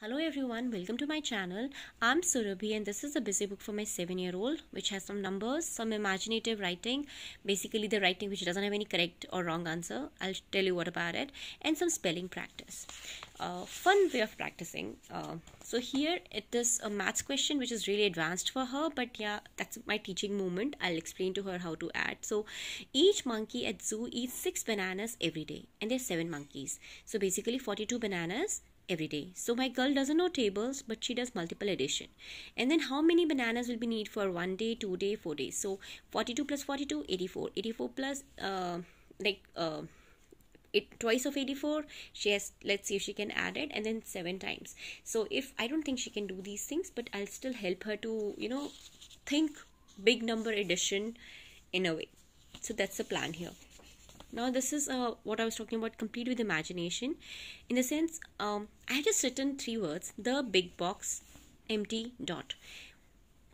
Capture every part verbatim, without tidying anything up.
Hello everyone, welcome to my channel. I'm Surabhi and this is a busy book for my seven year old which has some numbers, some imaginative writing, basically the writing which doesn't have any correct or wrong answer. I'll tell you what about it, and some spelling practice. Uh, fun way of practicing. Uh, so here it is a maths question which is really advanced for her, but yeah, that's my teaching moment. I'll explain to her how to add. So each monkey at zoo eats six bananas every day and there's seven monkeys. So basically forty-two bananas every day. So my girl doesn't know tables, but she does multiple addition. And then how many bananas will be need for one day, two day, four days? So forty-two plus forty-two, eighty-four. eighty-four plus uh, like uh, it twice of eighty-four. She has. Let's see if she can add it. And then seven times. So if I don't think she can do these things, but I'll still help her to you know think big number addition in a way. So that's the plan here. Now this is uh, what I was talking about, complete with imagination. In the sense, um, I had just written three words, the big box, empty, dot.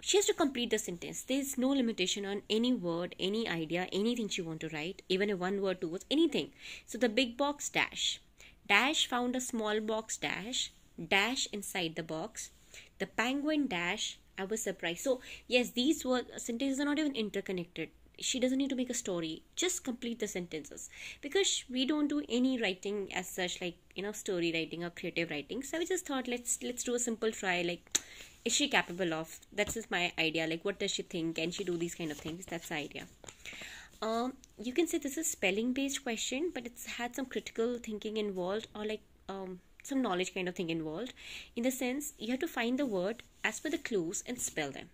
She has to complete the sentence. There is no limitation on any word, any idea, anything she wants to write, even a one word, two words, anything. So the big box dash. Dash found a small box dash. Dash inside the box. The penguin dash. I was surprised. So yes, these word sentences are not even interconnected. She doesn't need to make a story, just complete the sentences, because we don't do any writing as such, like you know story writing or creative writing. So I just thought let's let's do a simple try, like is she capable of, that's just my idea, like what does she think, can she do these kind of things? That's the idea. Um you can say this is spelling based question, but it's had some critical thinking involved, or like um some knowledge kind of thing involved, in the sense you have to find the word as per the clues and spell them.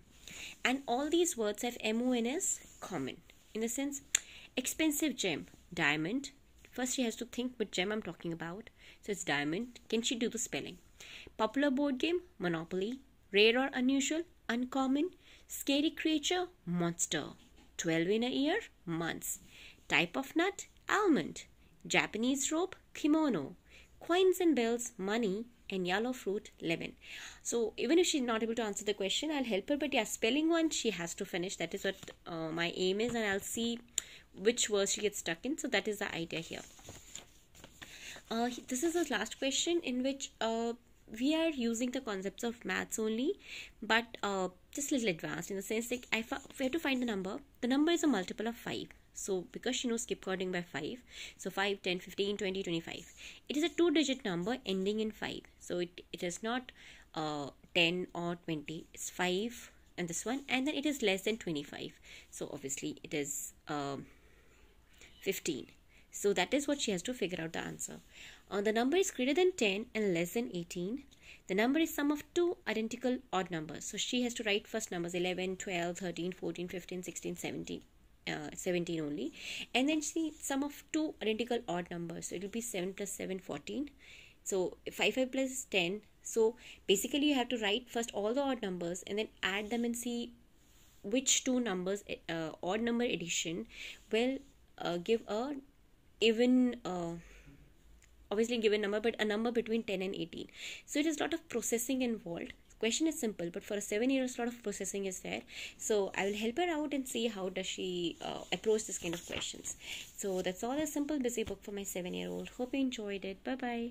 And all these words have M O N S common, in the sense expensive gem, diamond. First she has to think what gem I'm talking about, so it's diamond. Can she do the spelling? Popular board game, Monopoly. Rare or unusual, uncommon. Scary creature, monster. Twelve in a year, months. Type of nut, almond. Japanese robe, kimono. Coins and bills, money. And yellow fruit, lemon. So even if she's not able to answer the question, I'll help her, but yeah, spelling one she has to finish. That is what uh, my aim is, and I'll see which word she gets stuck in. So that is the idea here. Uh, this is the last question, in which uh, we are using the concepts of maths only, but uh, just a little advanced, in the sense like I we have to find the number. The number is a multiple of five. So because she knows skip counting by five, so five, ten, fifteen, twenty, twenty-five. It is a two digit number ending in five. So it, it is not uh, ten or twenty, it's five and this one, and then it is less than twenty-five. So obviously it is um, fifteen. So that is what she has to figure out the answer. Uh, the number is greater than ten and less than eighteen. The number is sum of two identical odd numbers. So she has to write first numbers eleven, twelve, thirteen, fourteen, fifteen, sixteen, seventeen. Uh, seventeen only, and then see sum of two identical odd numbers, so it will be seven plus seven, fourteen. So five, five plus ten. So basically you have to write first all the odd numbers and then add them and see which two numbers uh, odd number addition will uh, give a even uh, obviously given number, but a number between ten and eighteen. So it is a lot of processing involved. Question is simple, but for a seven year old lot of processing is there. So I will help her out and see how does she uh, approach this kind of questions. So that's all, a simple busy book for my seven year old. Hope you enjoyed it. Bye bye.